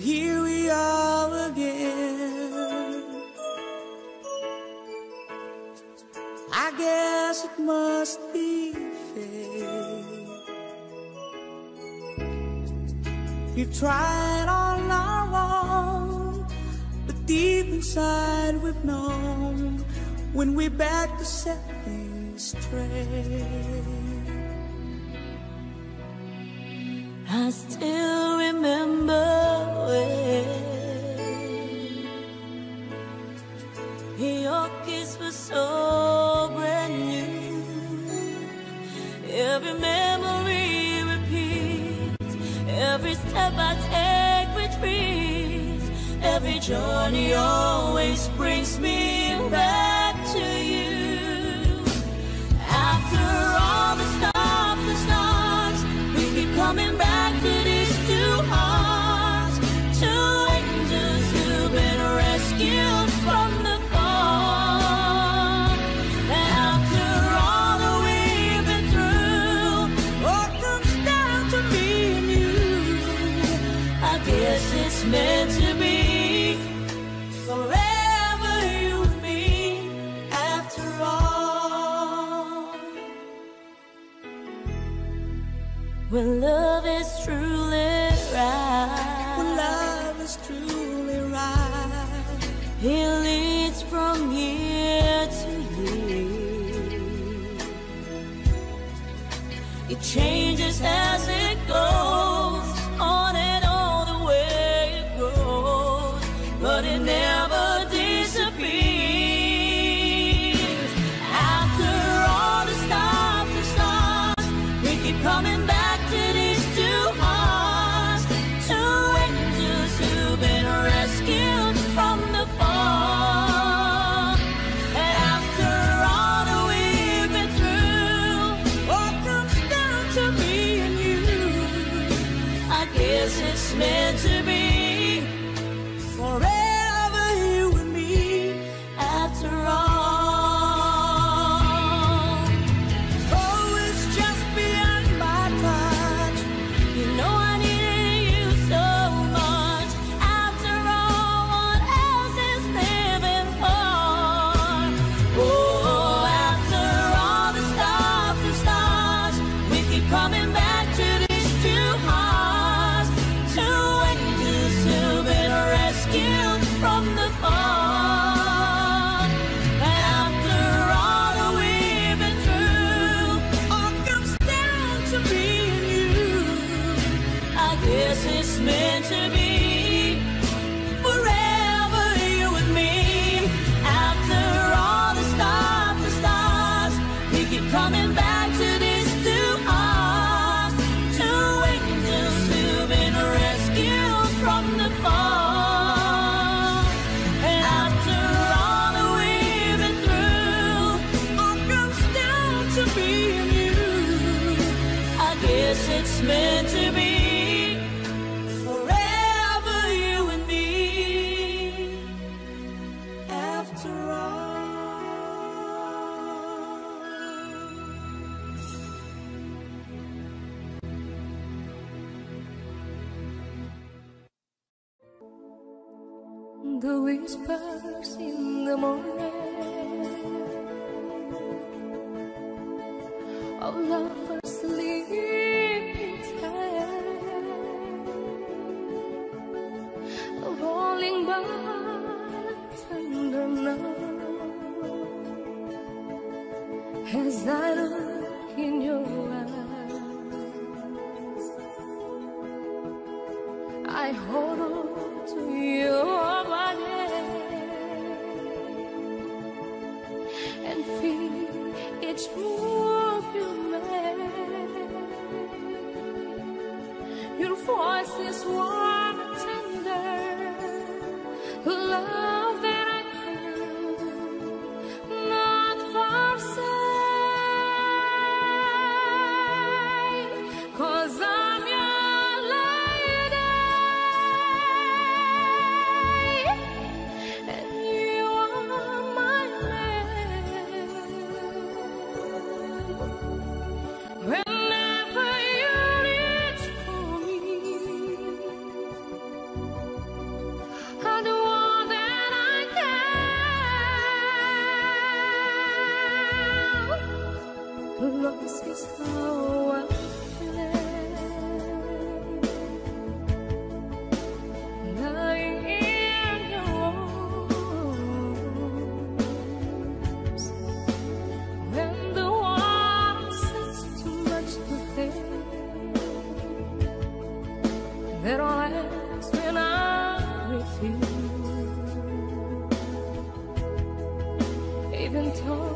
and here we are again. I guess it must be fate. We've tried all our own, but deep inside we've known when we're back to set things straight. I still remember when your kiss was so brand new. Every memory repeats, every step I take retreats, every journey always brings me back to you. After all the stops and starts, we keep coming back. Meant to be forever, you and me, after all. When love is truly right, when love is truly right, it leads from year to year. It changes as it goes on and on. But it never disappears. After all the stops and starts, we keep coming back to these two hearts, two angels who've been rescued from the fall. And after all that we've been through, what comes down to me and you, I guess it's meant to be. The whispers in the morning of lovers sleeping tired, of rolling by tender now. As I look in your eyes, I hold on to you. Each move you make, your voice is warm and tender, love that I can not forsake. 'Cause I'm your lady, and you are my man. Whenever you reach for me, looks as though I'm fled. Lying in your arms, when the water sets too much to bear, that all ends when I'm with you. Even though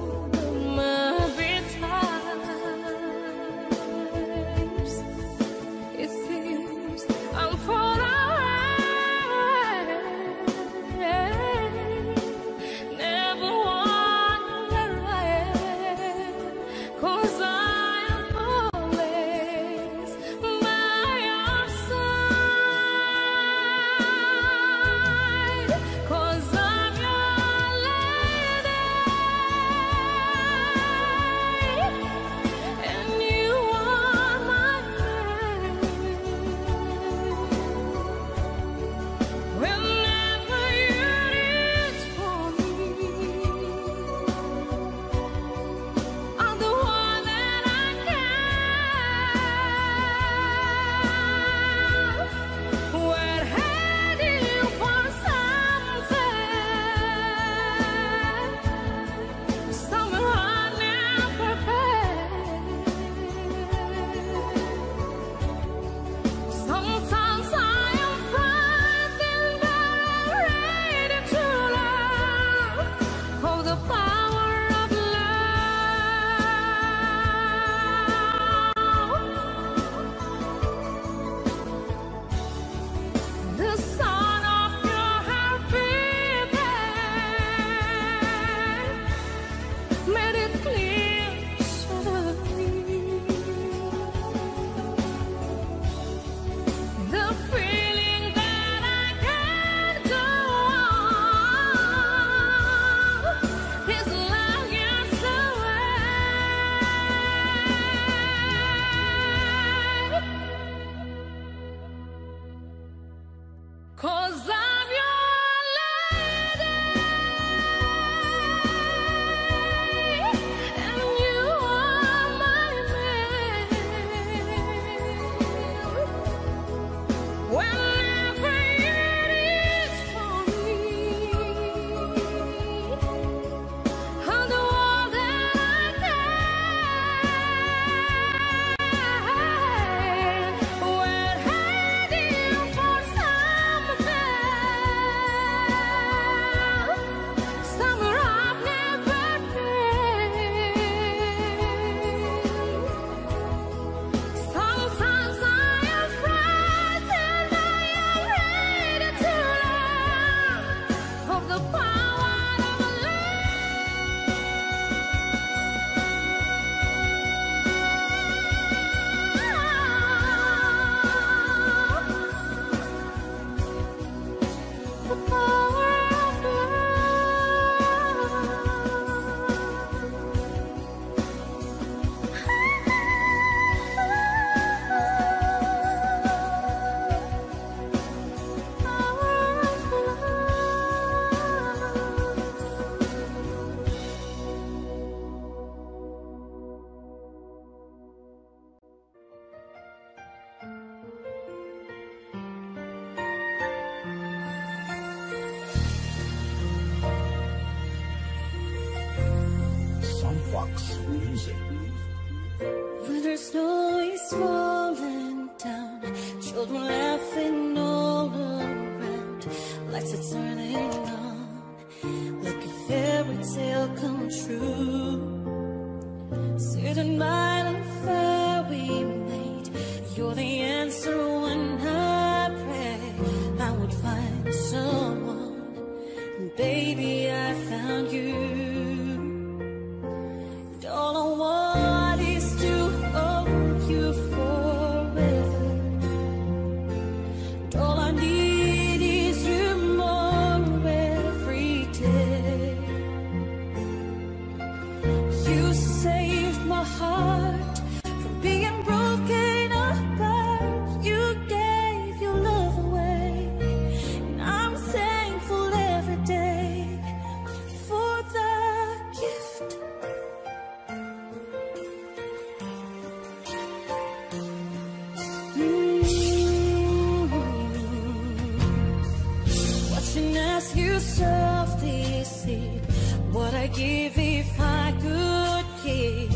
give if I could keep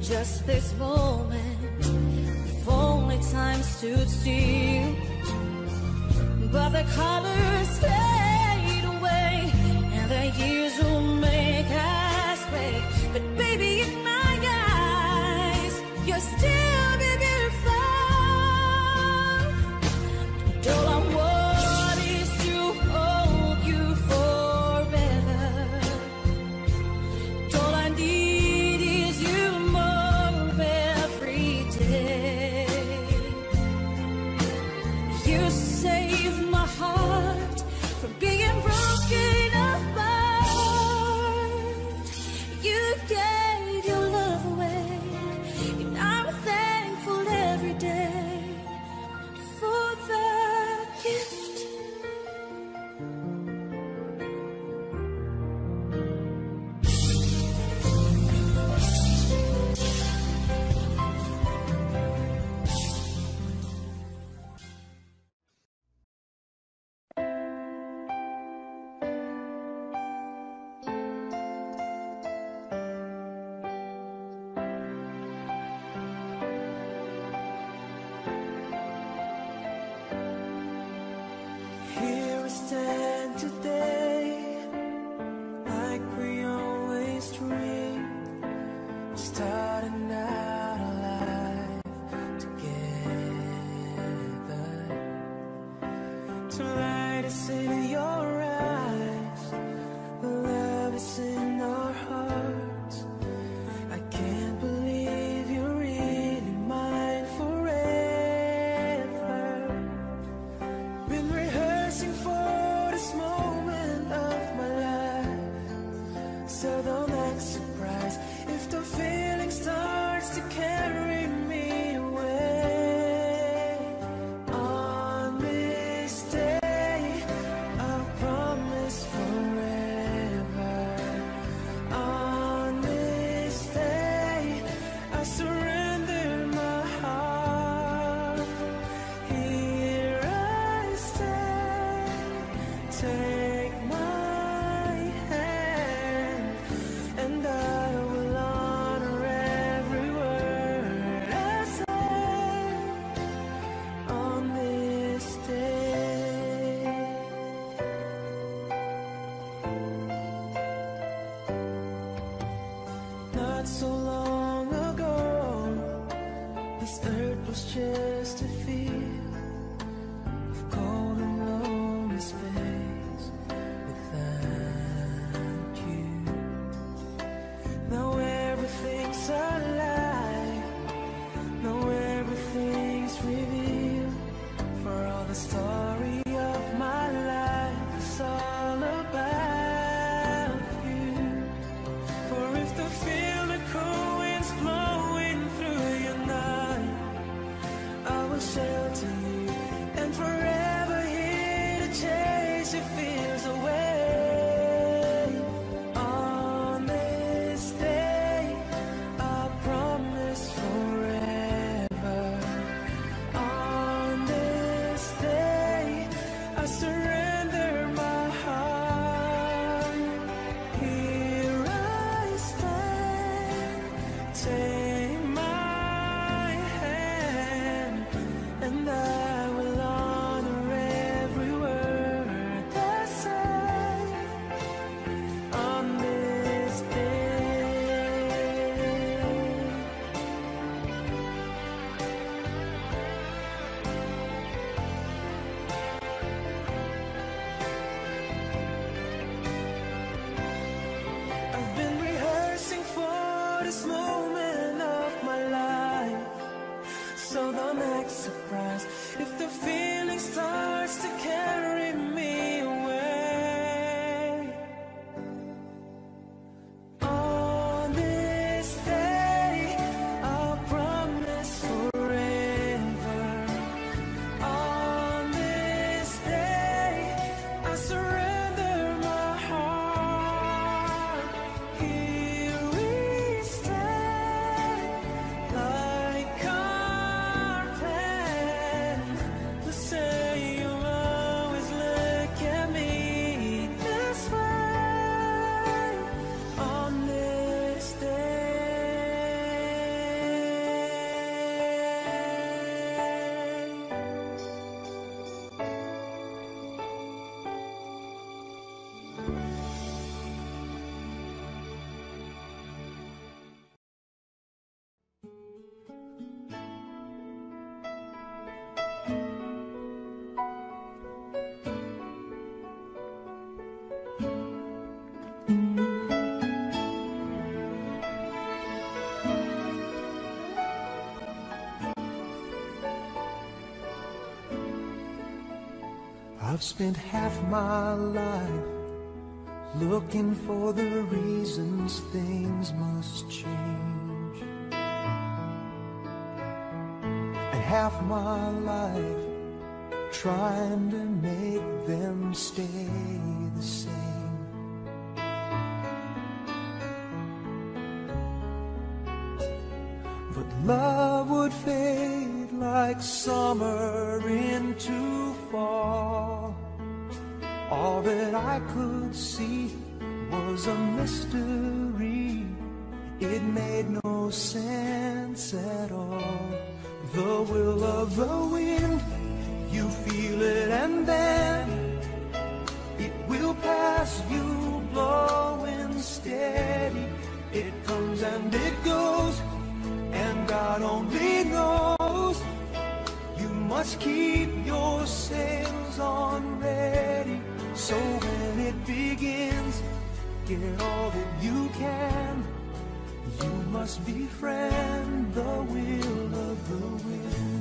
just this moment, if only time stood still. But the colors fade away and the years will make us wait. But baby, in my eyes, you're still beautiful. But all I want I've spent half my life looking for the reasons things must change, and half my life trying to make them stay the same. But love would fade like summer into fall. All that I could see was a mystery. It made no sense at all. The will of the wind, you feel it and then it will pass you, blowing steady. It comes and it goes, and God only knows. You must keep your sails on ready, so when it begins, get all that you can. You must befriend the will of the wind.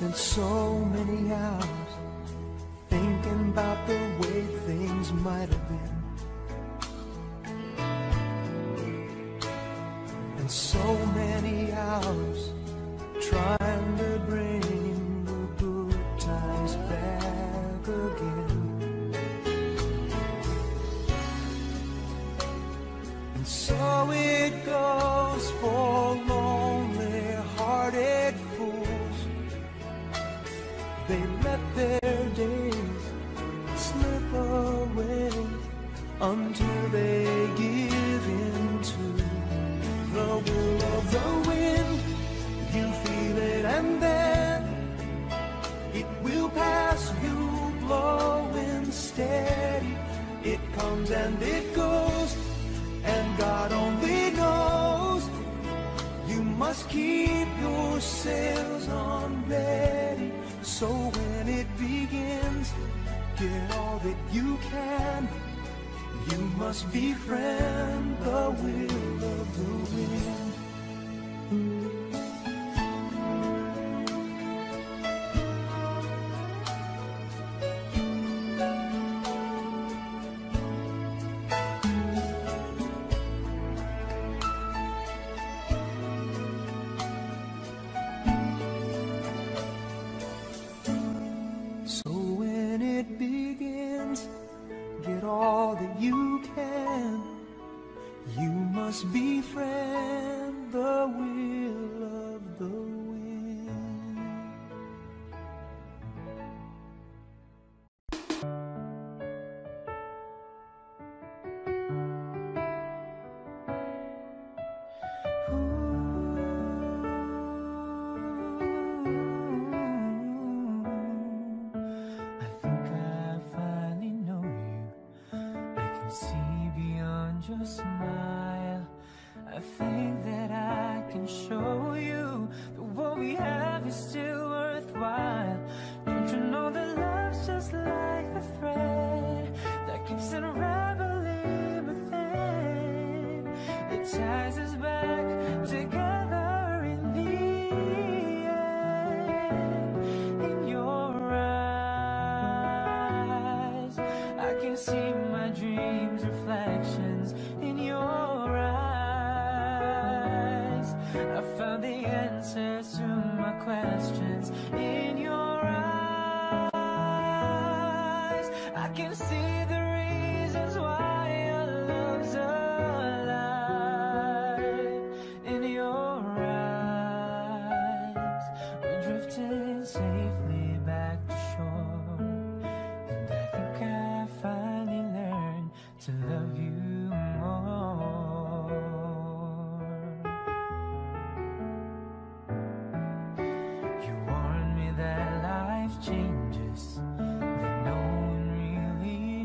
Spent so many hours thinking about the way things might have been, and so many hours trying to bring the good times back again. And so it goes for lonely-hearted fools. They let their days slip away until they give in to the will of the wind. You feel it and then it will pass you, blowing steady. It comes and it goes, and God only knows. You must keep your sails on ready, so when it begins, get all that you can. You must befriend the will of the wind. Befriend the will of the wind. Ooh, I think I finally know you. I can see beyond your smile. I think that I can show you that what we have is still worthwhile. Don't you know that love's just like the thread that keeps unraveling within? It ties us back together in the end. In your eyes, I can see my dreams' reflections in your eyes. I found the answers to my questions in your eyes. I can see the reasons why your love's alive in your eyes. We're drifting safely back to shore, and I think I finally learned to love you more. That life changes, that no one really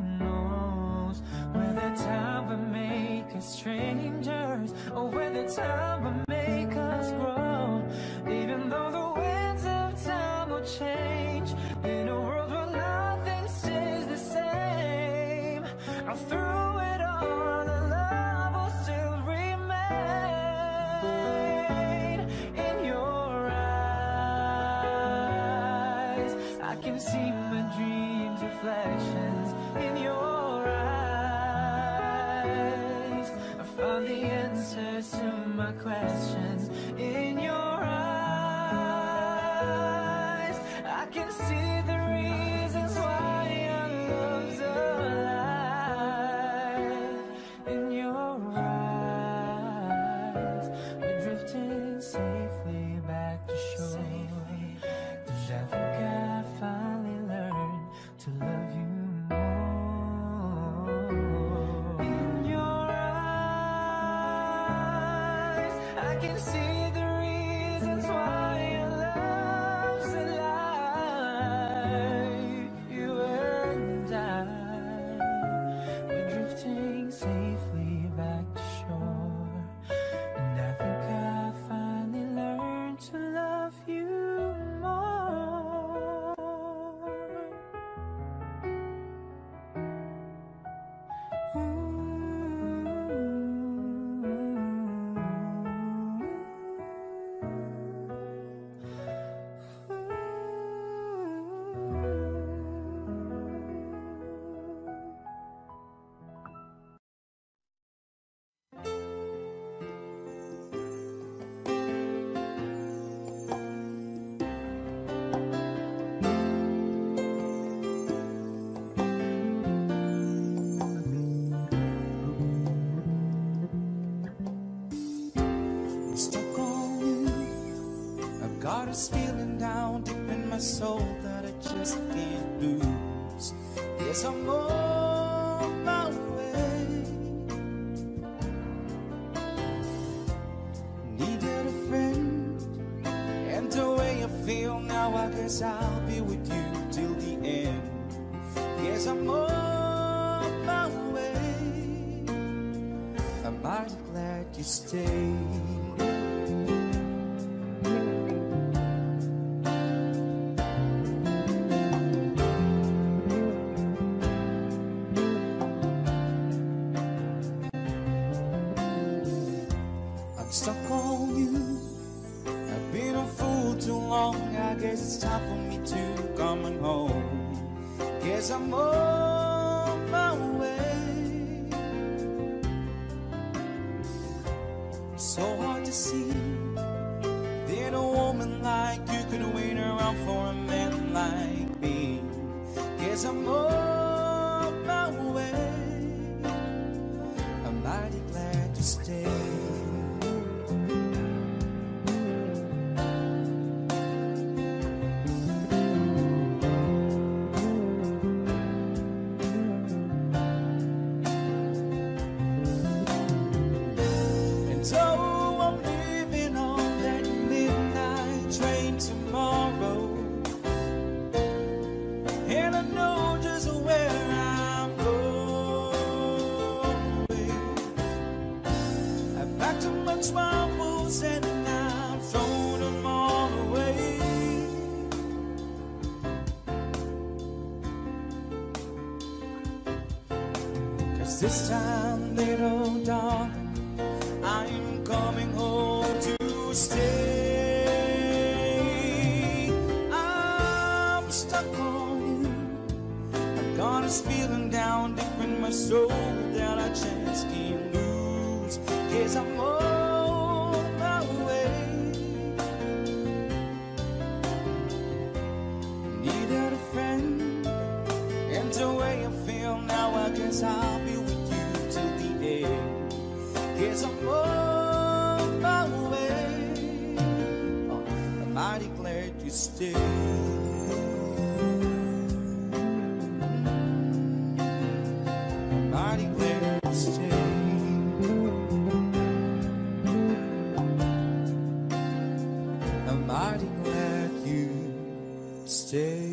I can see my dreams, reflections in your eyes. I found the answers to my questions in your eyes. I can see the reasons why our love's alive in your eyes. We're drifting safely back to shore. I think I finally learned to love you more. In your eyes, I can see the reasons why your love's alive. You and I, we're drifting safely back to shore. And I think I finally learned to love you. Got us feeling down deep in my soul that I just can't lose. Yes, I'm on my way. Needed a friend, and the way I feel now, I guess I'll be with you till the end. Yes, I'm on my way. I'm mighty glad you stayed. Stuck on you, I've been a fool too long. I guess it's time for me to come on home. Guess I'm on my way. So hard to see that a woman like you could wait around for a man like me. Guess I'm on my way. I'm mighty glad to stay. This time, little darling, I am coming home to stay. I'm stuck on you. I've got this feeling down deep in my soul that I just can't lose. Yes, I'm on my way. Needed a friend, and the way I feel now, I guess I'll be. Guess I'm on my way. Oh, I'm mighty glad you stayed. I'm mighty glad you stayed. I'm mighty glad you stayed.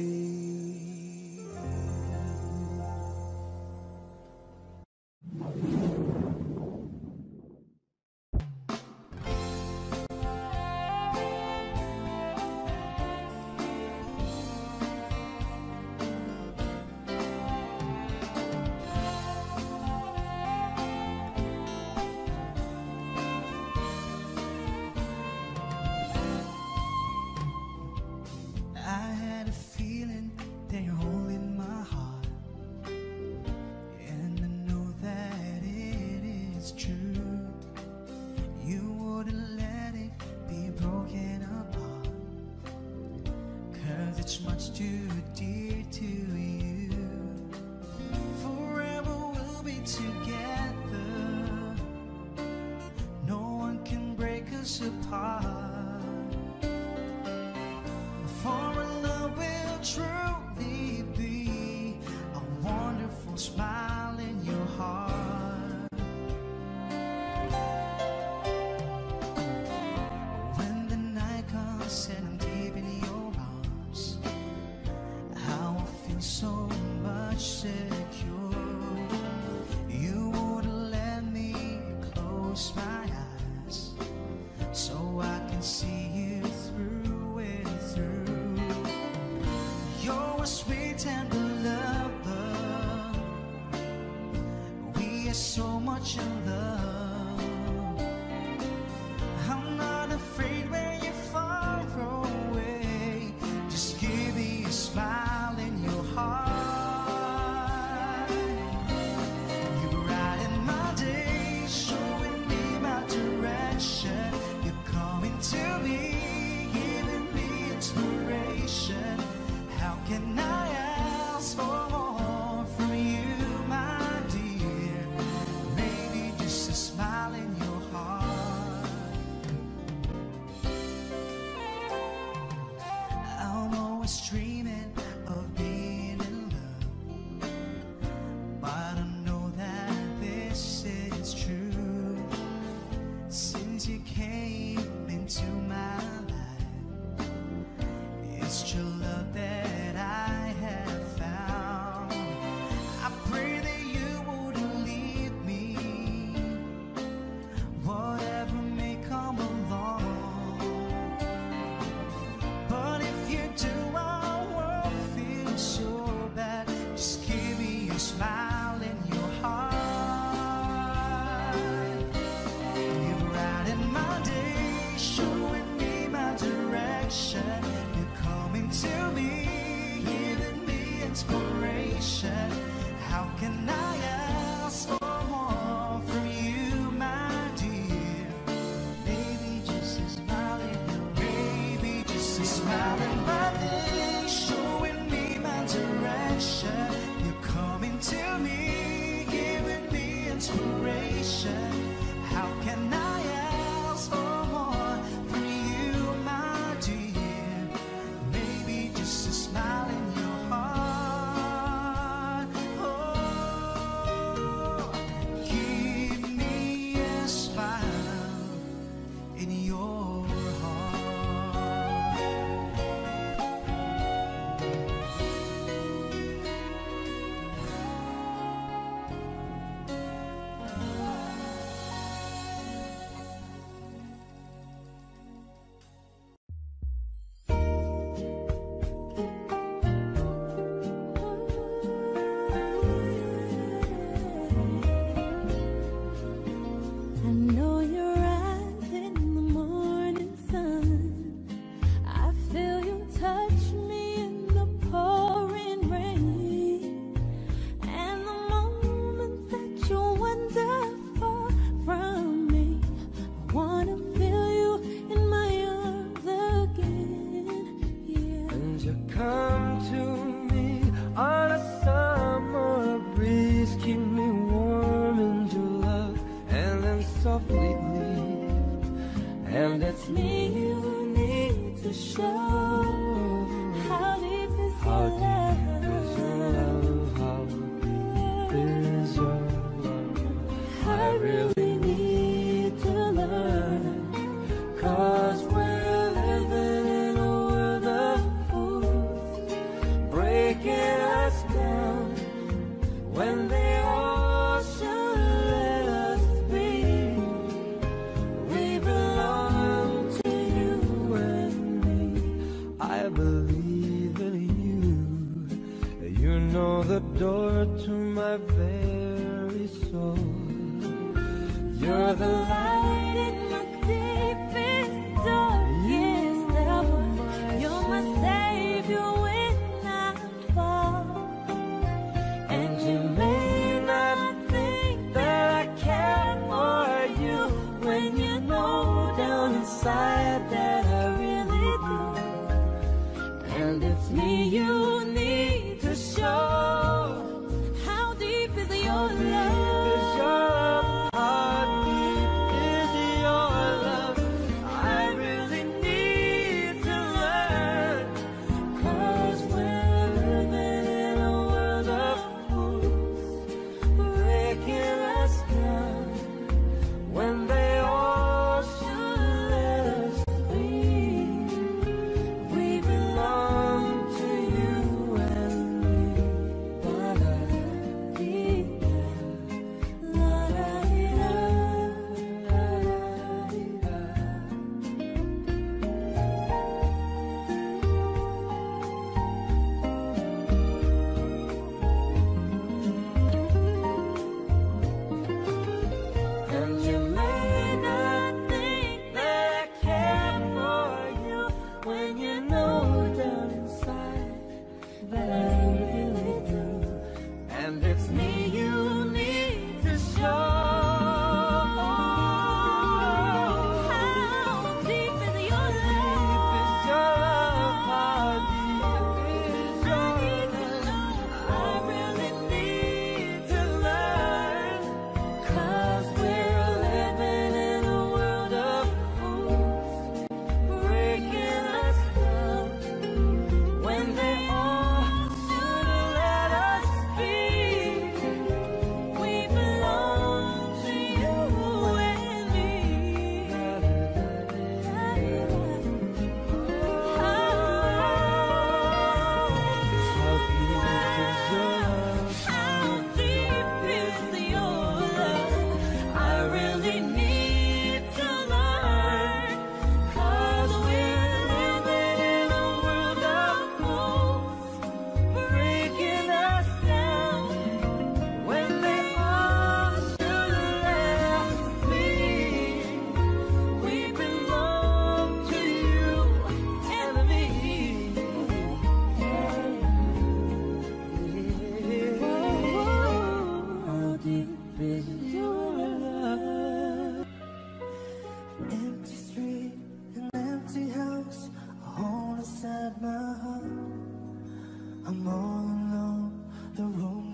That I really do, and it's me you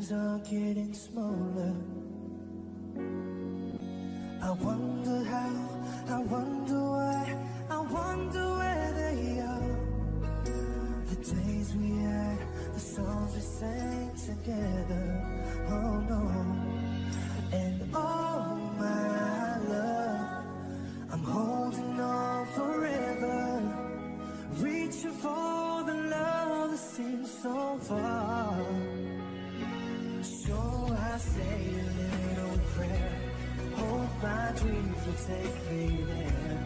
things are getting smaller. I wonder how, I wonder why, I wonder where they are. The days we had, the songs we sang together, oh no. And oh my love, I'm holding on forever, reaching for the love that seems so far. So I say a little prayer, hope my dreams will take me there,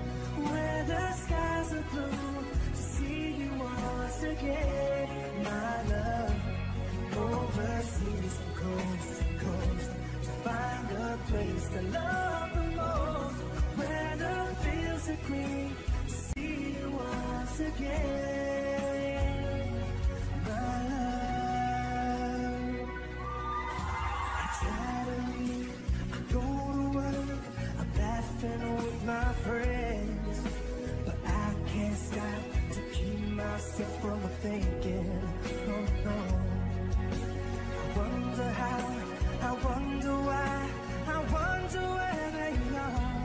where the skies are blue, to see you once again, my love. Overseas from coast to coast, to find a place to love the most, where the fields are green, to see you once again, my love. I try to leave, I go to work, I'm laughing with my friends, but I can't stop to keep myself from thinking, oh no. I wonder why, I wonder where they are.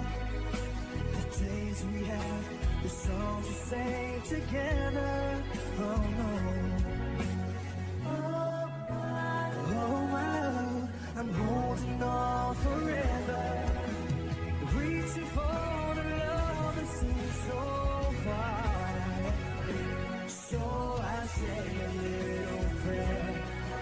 The days we had, the songs we sang together, oh no. Oh my love, I'm holding on forever, reaching for the love that seems so far. So I say a little prayer,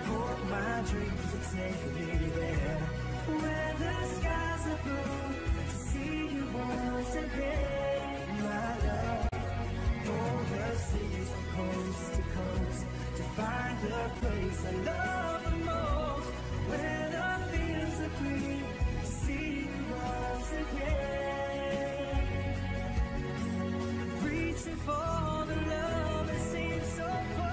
hope my dreams will take me there, where the skies are blue, to see you once again, my love. Overseas from coast to coast, to find the place I love the most, where the fields are green, to see you once again, reaching for the love that seems so far.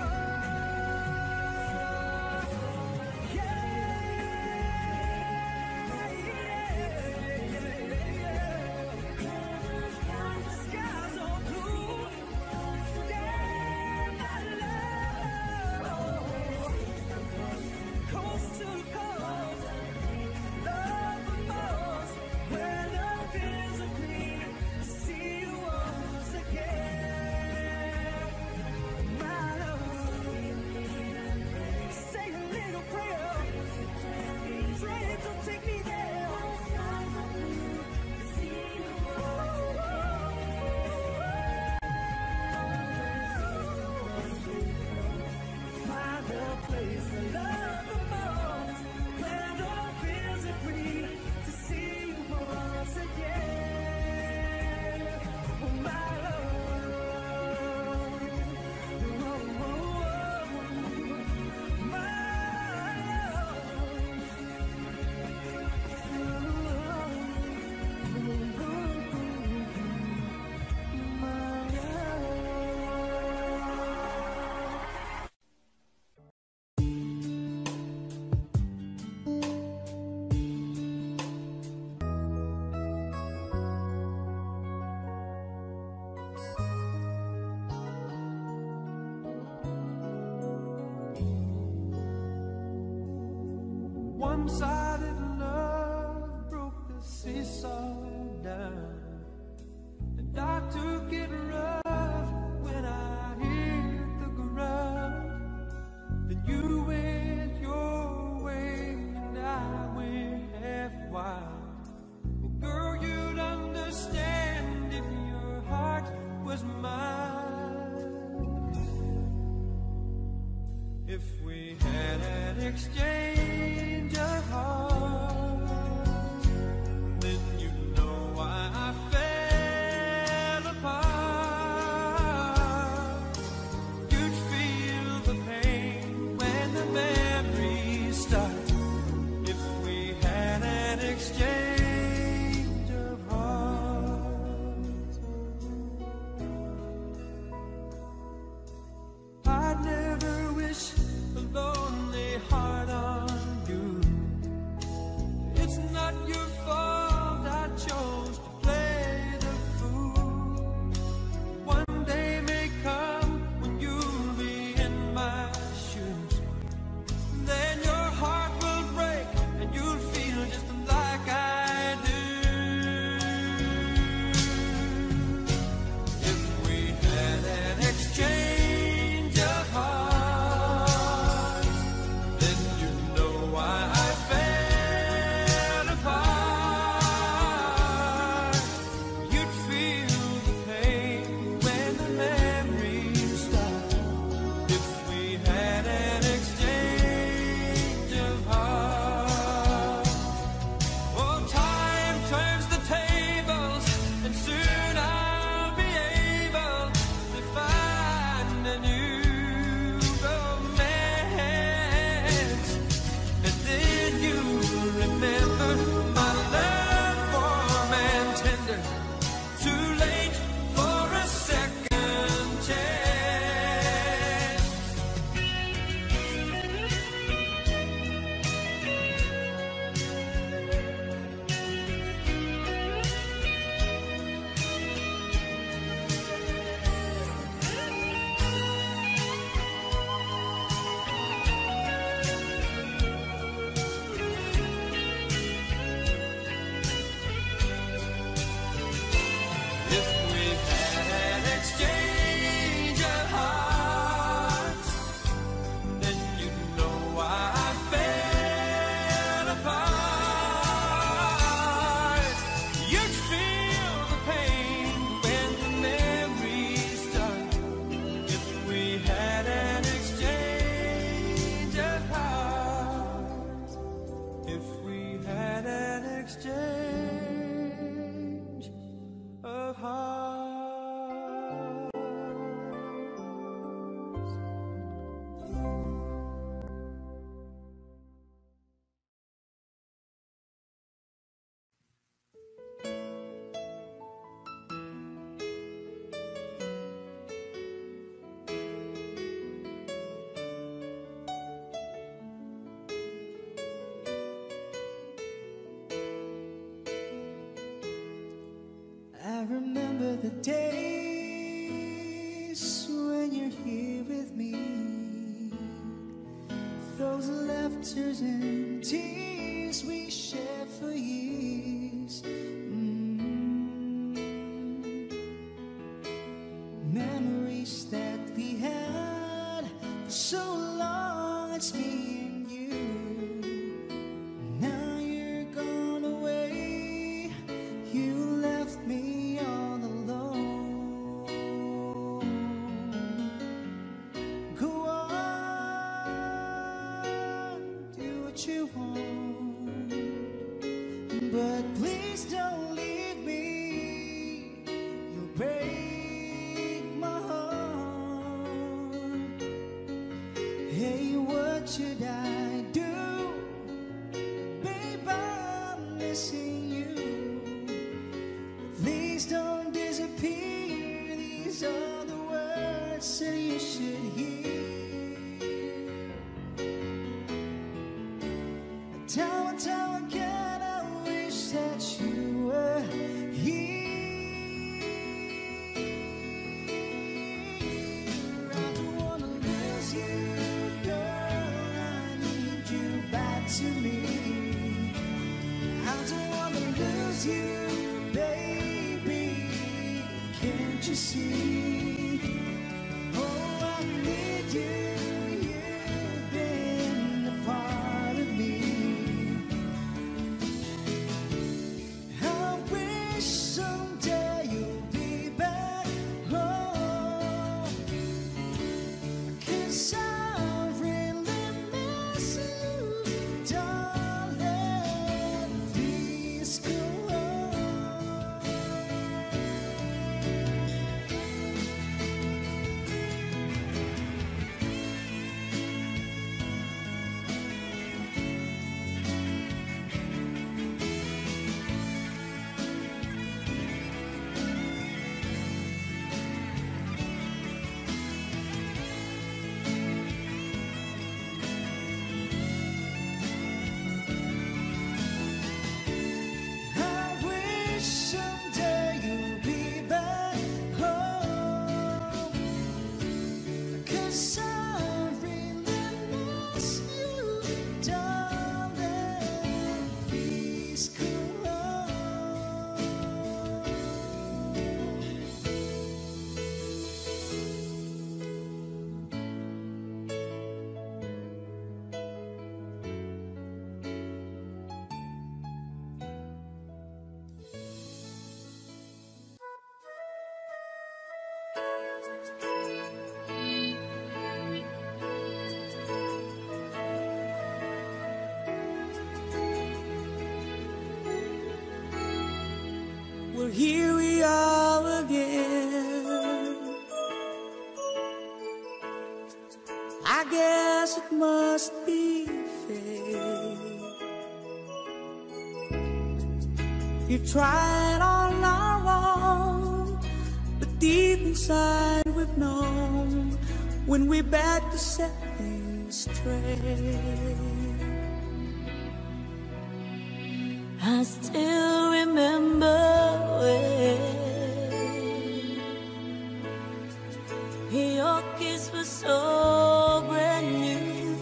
One-sided love broke the seesaw down, and I took it rough when I hit the ground. Then you went your way and I went half wild. Well, girl, you'd understand if your heart was mine. If we had an exchange the days when you're here with me, those laughters and tears we shared for years. Memories that we had for so long, it's me. You want, but please don't leave me. You'll break my heart. Hey, what should I do? Babe, I'm missing you. Please don't disappear. These are the words that you should hear. Time again, I wish that you were here. I don't wanna lose you, girl. I need you back to me. I don't wanna lose you, baby. Can't you see? Oh, I need you. Well, here we are again. I guess it must be fate. We've tried all our own, but deep inside we've known when we're back to set things straight. I still remember when your kiss was so brand new.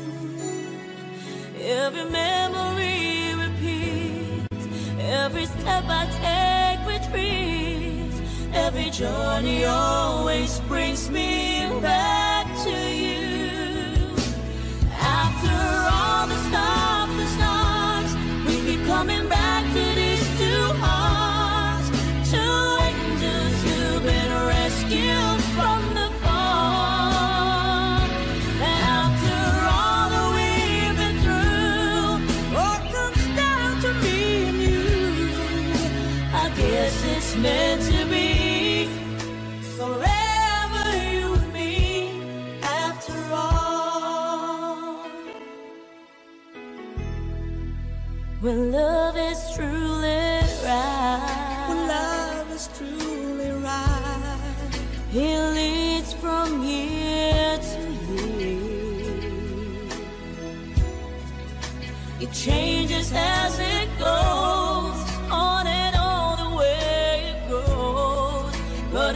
Every memory repeats, every step I take retreats, every journey always brings me back to you. After all the stops and starts, we keep coming back. It's meant to be forever, you and me, after all. When love is truly right, when love is truly right, it leads from year to year. It changes as it goes on. But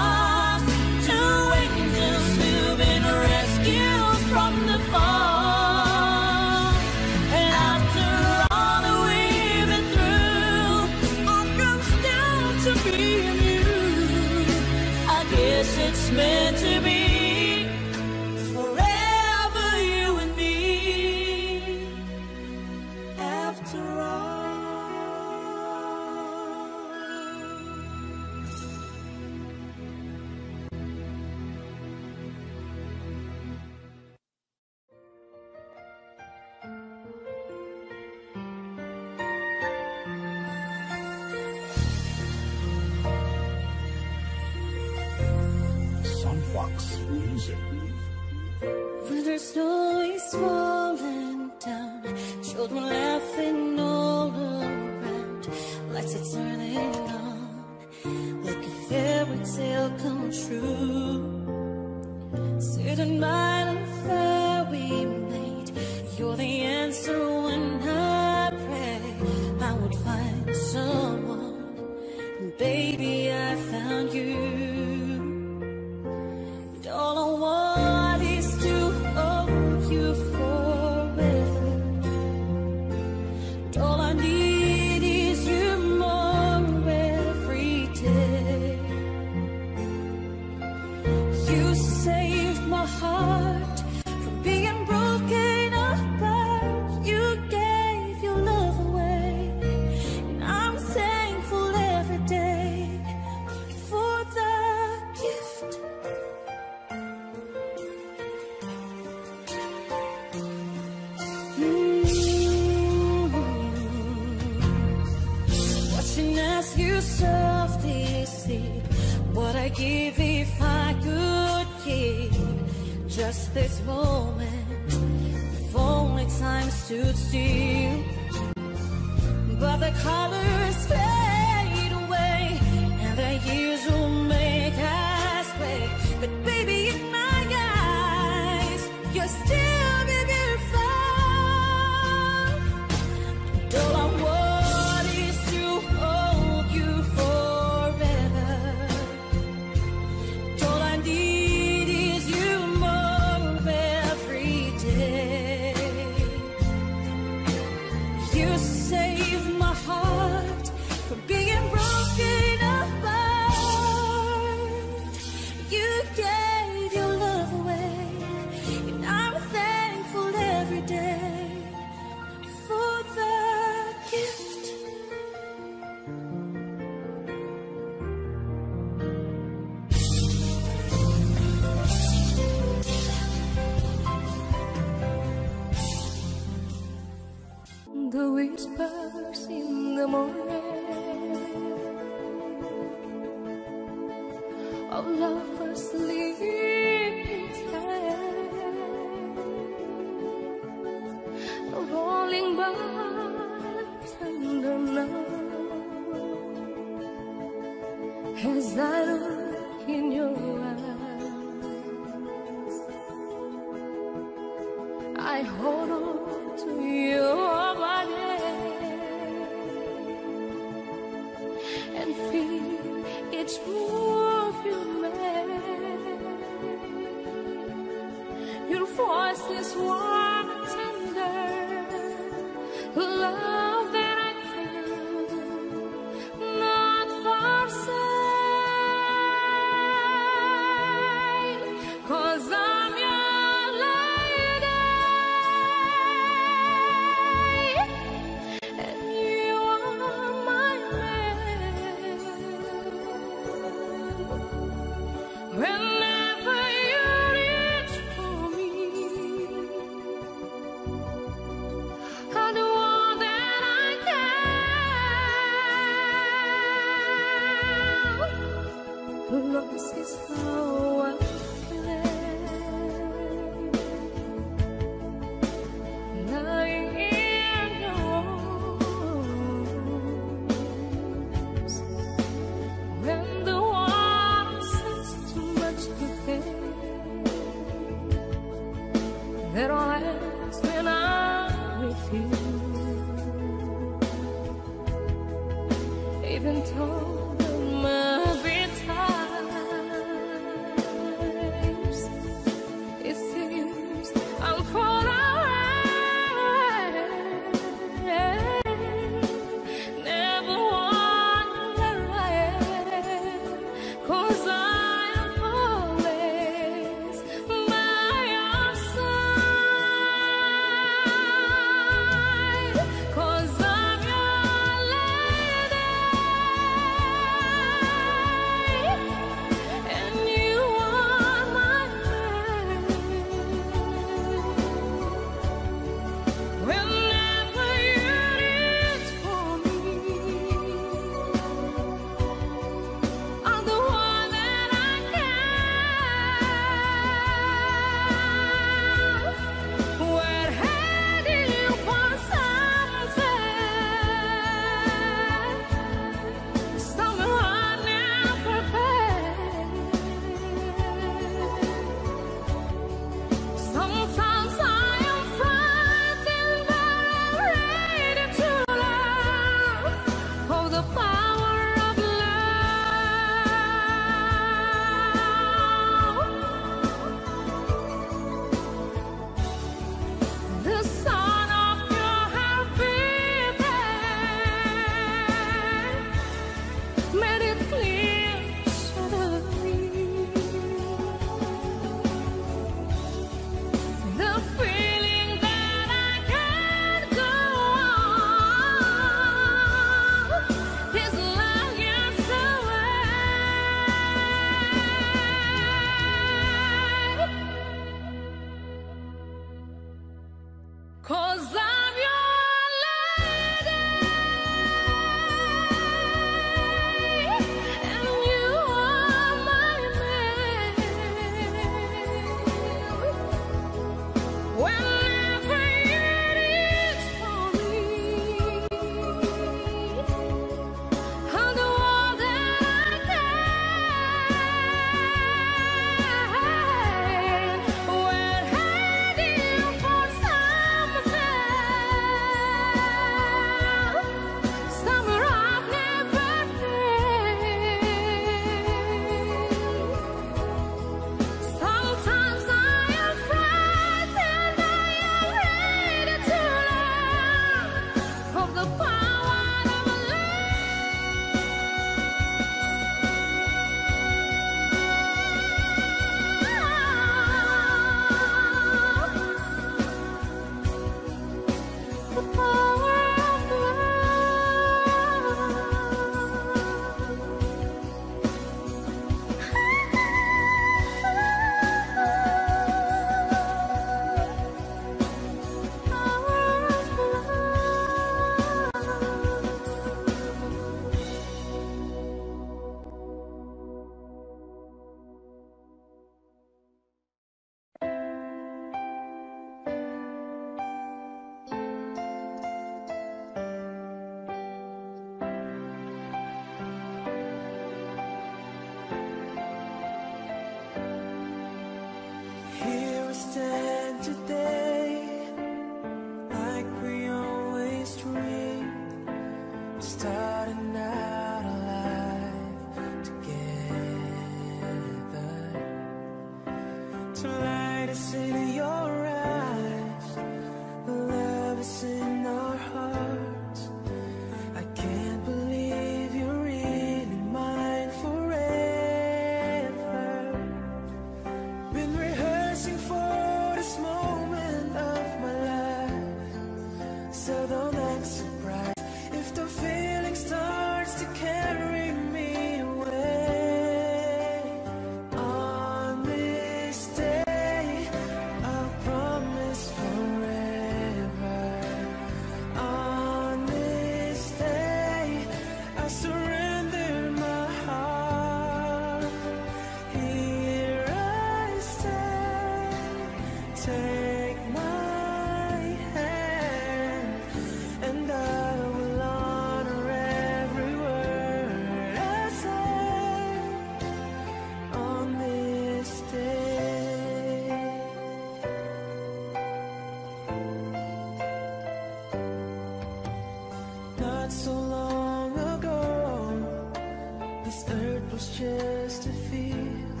was just a field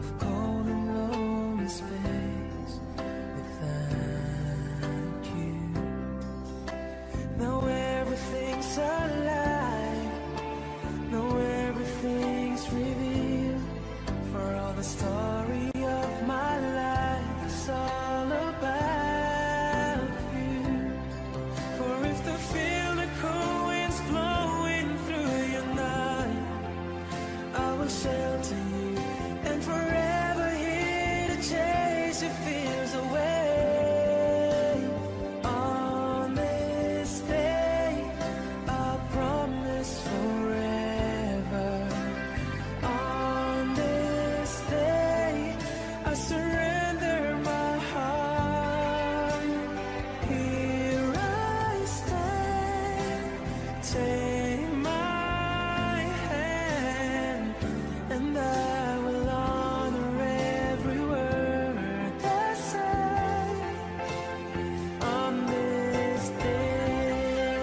of cold and lonely space without you. Now everything's alive, now everything's revealed, for all the story of my life is all about you. For if the field of cold wind's blowing through your night, I will shelter you and forever here to chase your fears away. On this day, I promise forever. On this day, I surrender my heart. Here I stand, take my hand, and I will honor every word I say. On this day,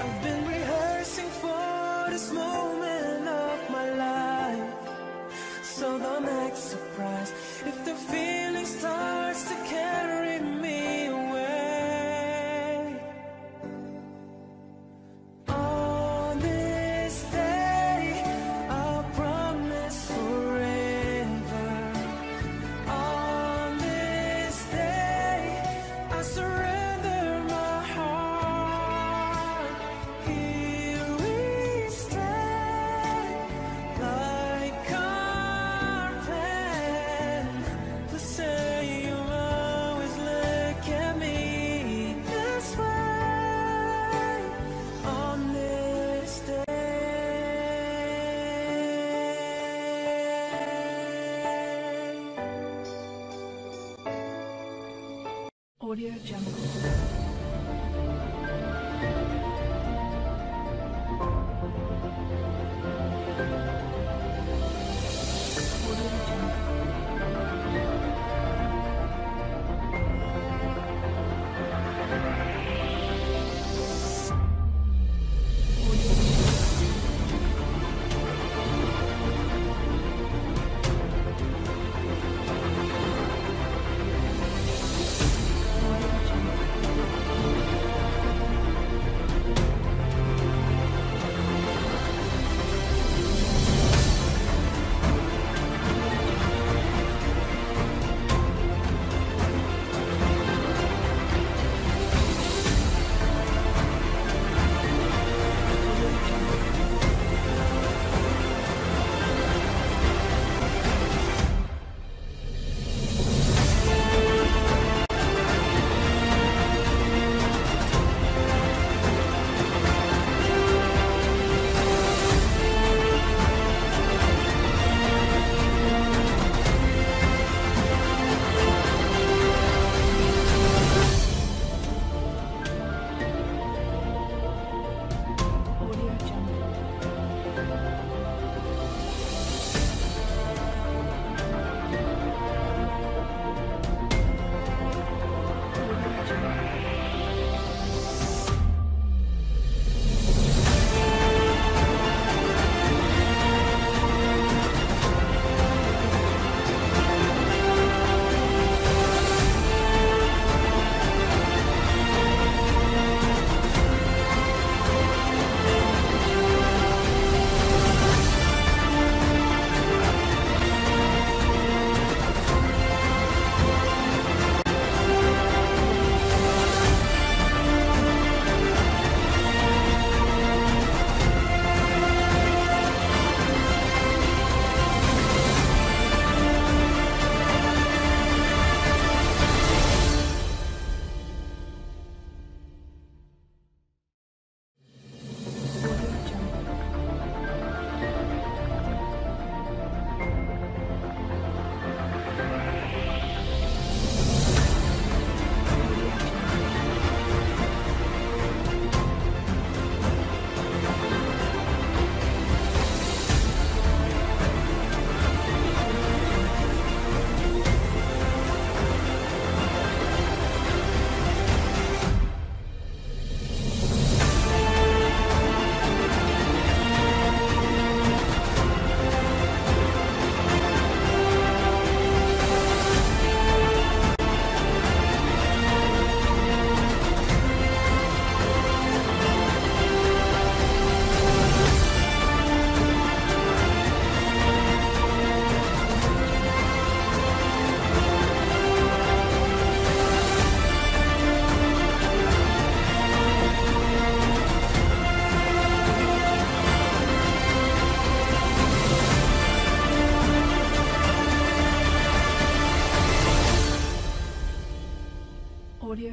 I've been rehearsing for this moment of my life, so don't act surprised if the feeling starts to carry me away. On this day, I promise forever. On this day, I surrender my heart. Here we stand, like our plan. Please say you'll always look at me this way. On this day. Audio Jungle.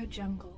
Audio Jungle.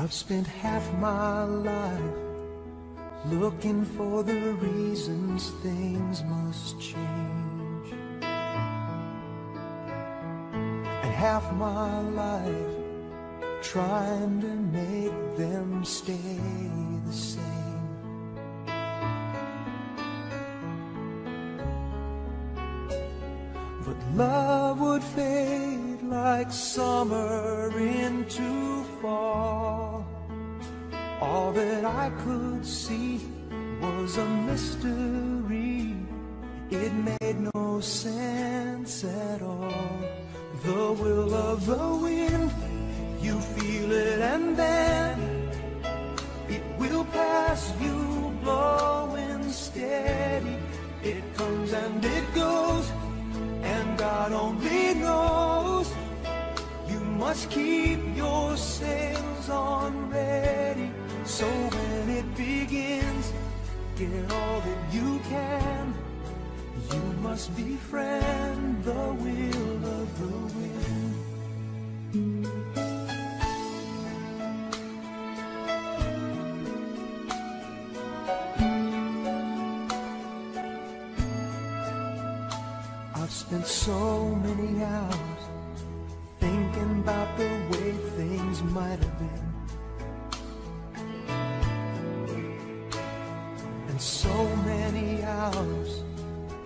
I've spent half my life looking for the reasons things must change, and half my life trying to make them stay the same. But love would fade like summer into fall. All that I could see was a mystery. It made no sense at all. The will of the wind, you feel it and then it will pass you, blowing steady. It comes and it goes, and God only knows. You must keep your sails on ready, so when it begins, get all that you can. You must befriend the will of the wind. I've spent so many hours thinking about the way things might have been, and so many hours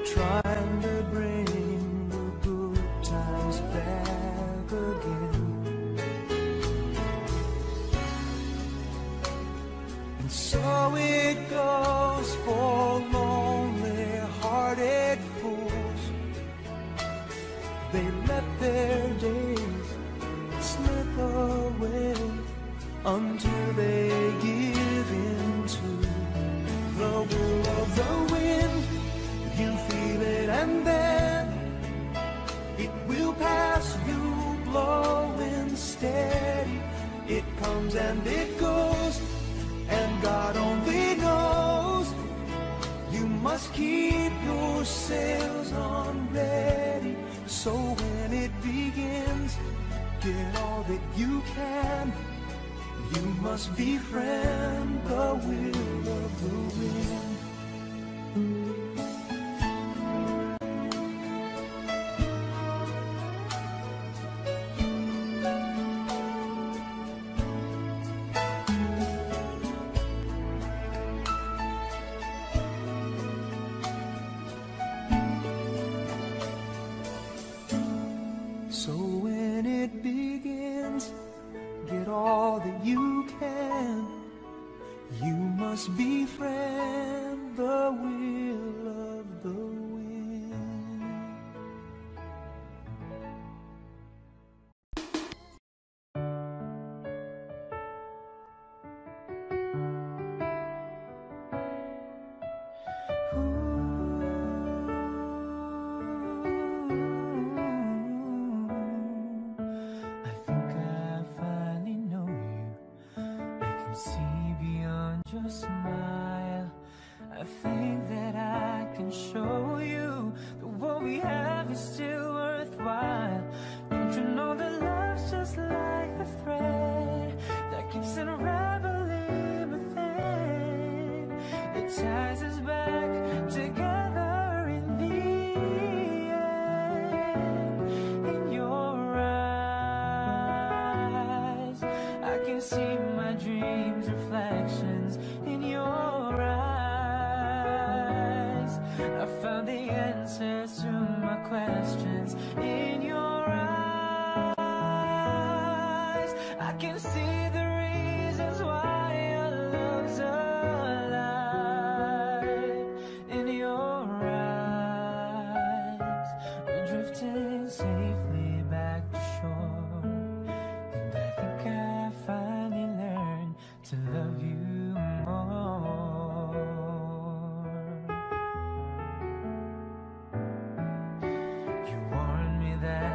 trying to bring the good times back again. And so it goes for lonely-hearted fools. They let their days slip away until they give in to the will of the wind. You feel it and then it will pass you, blowing steady. It comes and it goes, and God only knows. You must keep your sails on ready, so when it begins, get all that you can. You must befriend the will of the wind. I think that I can show you that what we have is still worthwhile. Don't you know that love's just like the thread that keeps unraveling within? It ties us back together in the end. In your eyes I can see my dreams, reflections in your eyes. I found the answers to my questions in your eyes. I can see the reasons why your love's alive in your eyes. We're drifting safely back to shore, and I think I finally learned to love you more.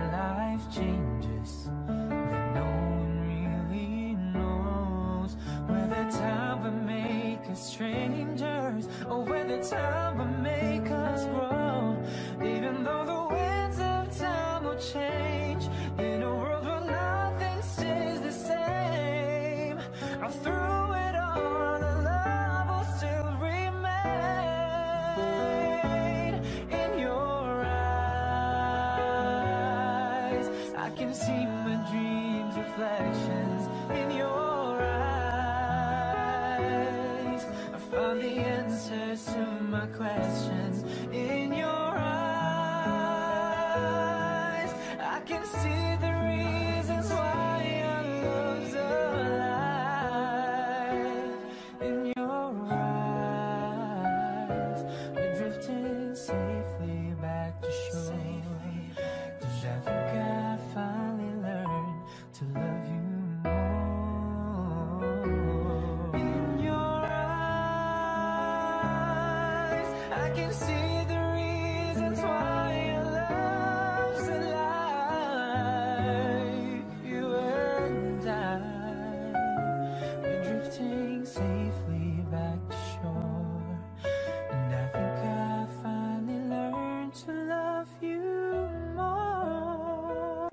That life changes, that no one really knows. Whether time will make us strangers, or whether time will make us grow. Even though the winds of time will change, in a world where nothing stays the same, I'm through it all, the love will still remain in your eyes. I can see my dreams, reflections in your eyes. I found the answers to my questions in your eyes. I can see the reasons why our love's alive in your eyes. We're drifting safely back to shore. I think I finally learned to love you more. In your eyes, I can see the reasons why your love's alive. You and I, we're drifting safely back to shore, and I think I finally learned to love you more.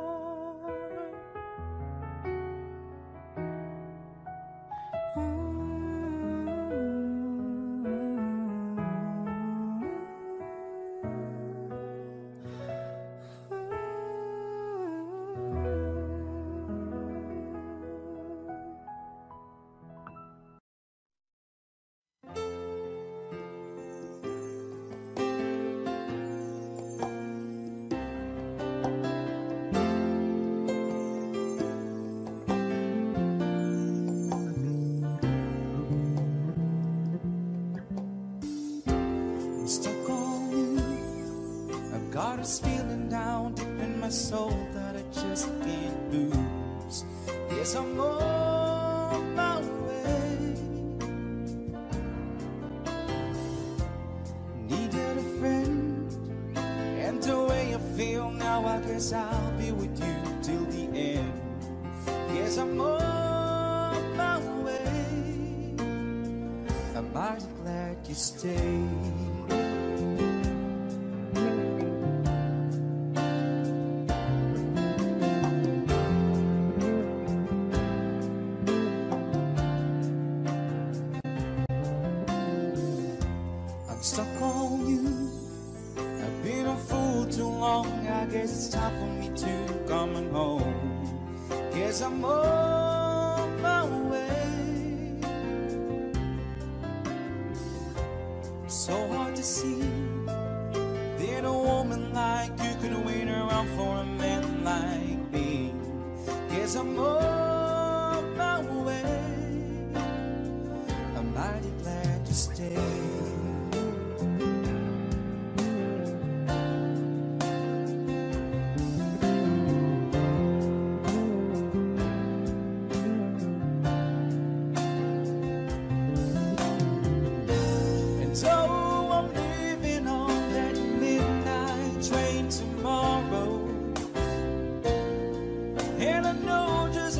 And I know just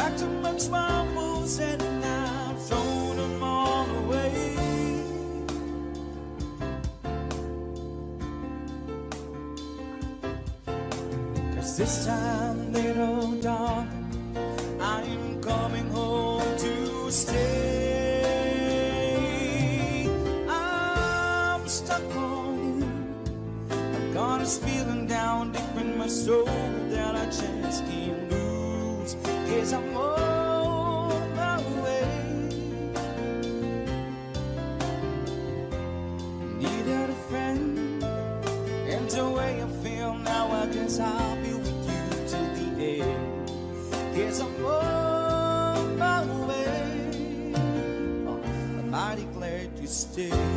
back to my small moves, and I've thrown them all away. Cause this time, little dog, I am coming home to stay. I'm stuck on you. I've got this feeling down deep in my soul that I just can't lose. Cause I'm on my way. Needed a friend, and the way I feel now, I guess I'll be with you till the end. Cause I'm on my way. Oh, I'm mighty glad you stayed.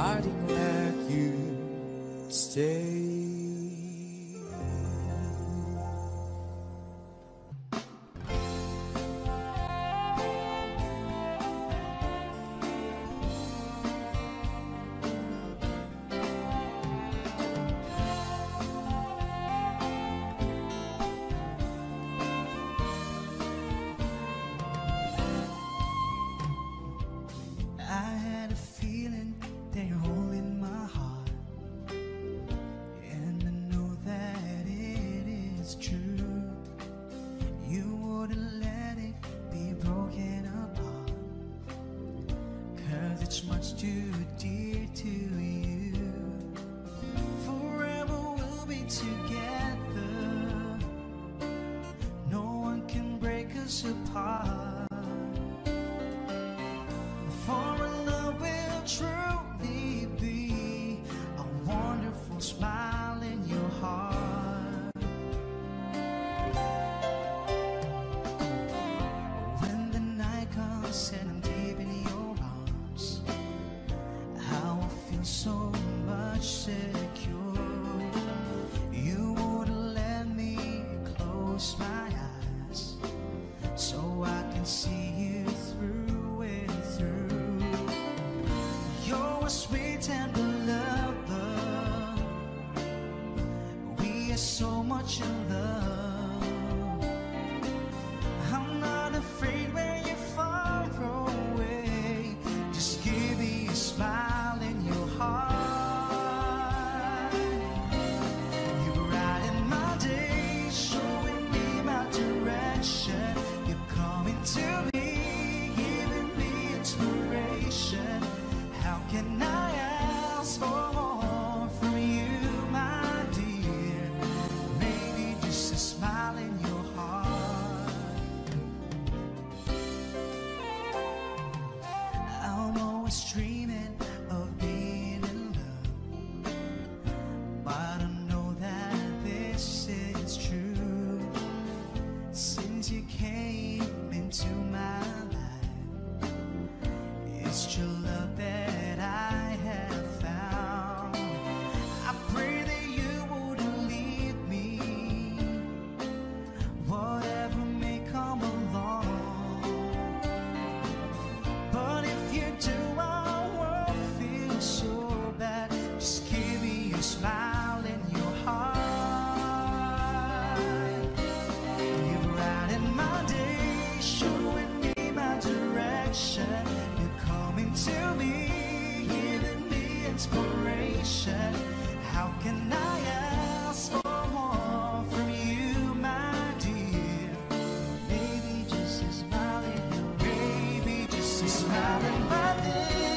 fighting like you stay. Smiling by this.